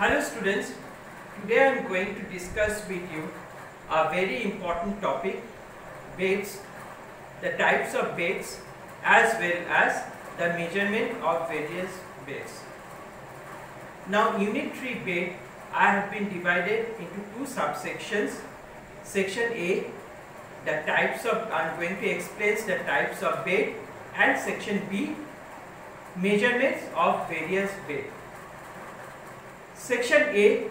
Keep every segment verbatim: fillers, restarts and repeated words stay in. Hello students, today I am going to discuss with you a very important topic, weights, the types of weights as well as the measurement of various weights. Now unitary weight I have been divided into two subsections, section A, the types of, I am going to explain the types of weight, and section B, measurements of various weight. Section A,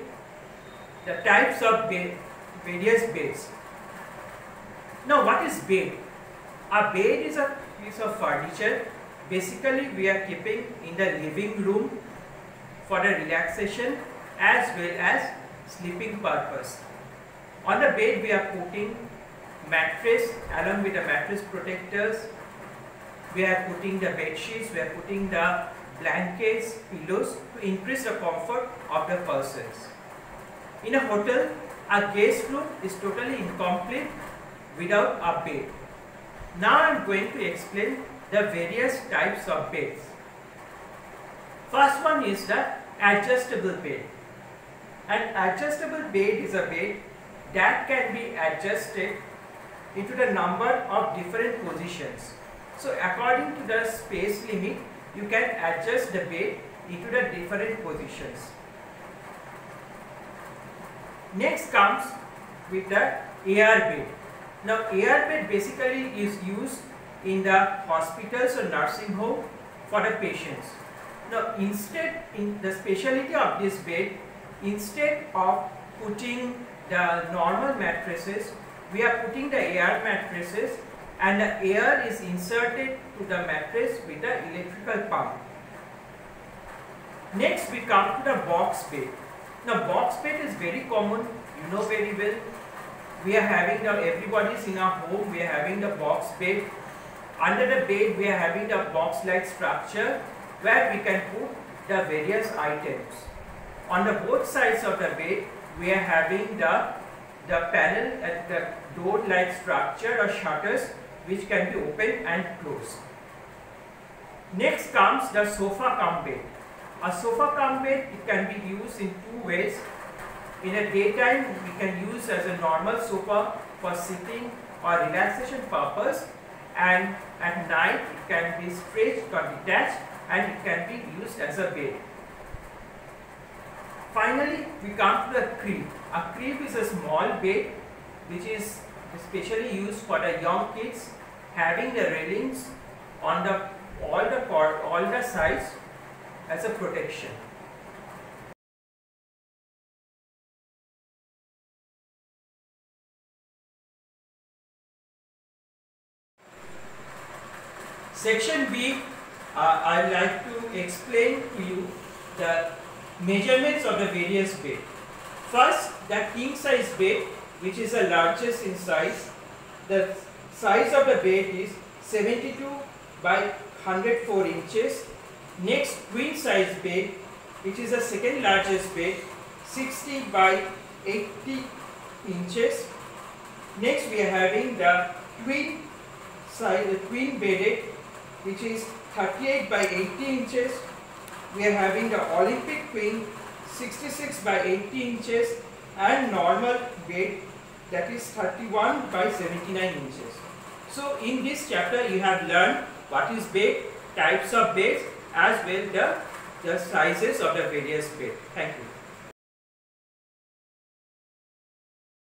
the types of weight, various weights. Now what is weight? A bed is a piece of furniture, basically we are keeping in the living room for the relaxation as well as sleeping purpose. On the bed we are putting mattress, along with the mattress protectors, we are putting the bed sheets, we are putting the blankets, pillows to increase the comfort of the persons. In a hotel, a guest room is totally incomplete without a bed. Now I am going to explain the various types of beds. First one is the adjustable bed. An adjustable bed is a bed that can be adjusted into the number of different positions. So according to the space limit, you can adjust the bed into the different positions. Next comes with the air bed. Now air bed basically is used in the hospitals or nursing home for the patients. Now instead, in the speciality of this bed, instead of putting the normal mattresses, we are putting the air mattresses, and the air is inserted to the mattress with the electrical pump. Next we come to the box bed. Now box bed is very common, you know very well. We are having the, everybody's in our home, we are having the box bed. Under the bed we are having the box like structure where we can put the various items. On the both sides of the bed we are having the, the panel at the door like structure or shutters which can be opened and closed. Next comes the sofa cum bed. A sofa cum bed, it can be used in two ways. In a daytime we can use as a normal sofa for sitting or relaxation purpose, and at night it can be stretched or detached and it can be used as a bed. Finally we come to the crib. A crib is a small bed which is especially used for the young kids, having the railings on the all the cord, all the sides as a protection. Section B, uh, I would like to explain to you the measurements of the various bed. First, the king size bed, which is the largest in size. The size of the bed is seventy-two by one hundred four inches. Next, queen size bed, which is the second largest bed, sixty by eighty inches. Next, we are having the twin size, the twin bedded, which is thirty-eight by eighty inches. We are having the Olympic queen, sixty-six by eighty inches, and normal bed, that is thirty-one by seventy-nine inches. So in this chapter you have learned what is bed, types of beds, as well the, the sizes of the various bed. Thank you.